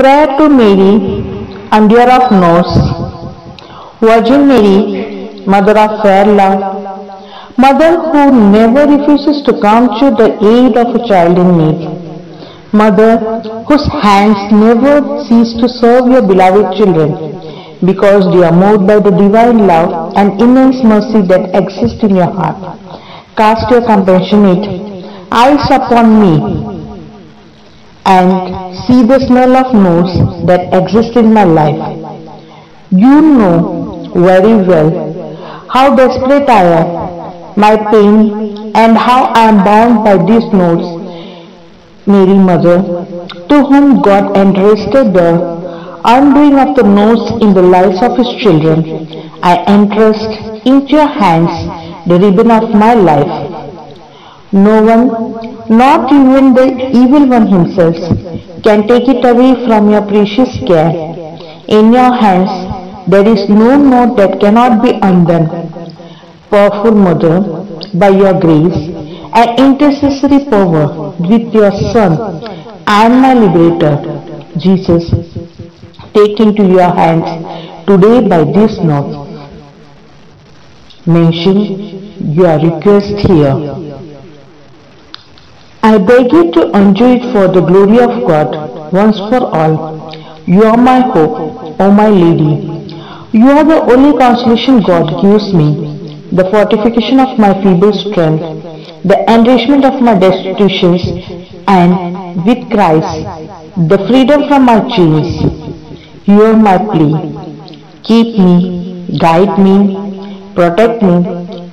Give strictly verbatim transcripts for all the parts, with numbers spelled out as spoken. Prayer to Mary, Endure of Nose. Virgin Mary, Mother of fair love, Mother who never refuses to come to the aid of a child in need, Mother whose hands never cease to serve your beloved children, because they are moved by the divine love and immense mercy that exists in your heart. Cast your compassionate eyes upon me and see the smell of nose that exists in my life. You know very well how desperate I am, my pain, and how I am bound by these nose. Mary, Mother, to whom God entrusted the undoing of the nose in the lives of His children, I entrust into your hands the ribbon of my life. No one, not even the evil one himself, can take it away from your precious care. In your hands there is no knot that cannot be undone. Powerful Mother, by your grace and intercessory power with your Son and my Liberator, Jesus, take into your hands today by this note. Mention your request here. I beg you to enjoy it for the glory of God once for all. You are my hope, O my Lady. You are the only consolation God gives me, the fortification of my feeble strength, the enrichment of my destitutions, and with Christ, the freedom from my chains. Hear my plea, keep me, guide me, protect me,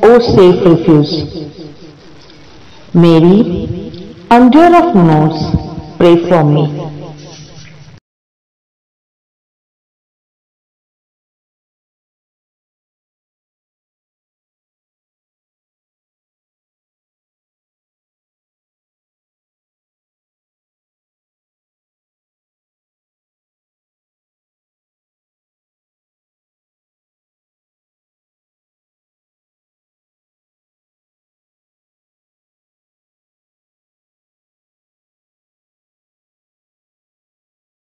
O safe refuge. Mary, endure of nose, pray for me.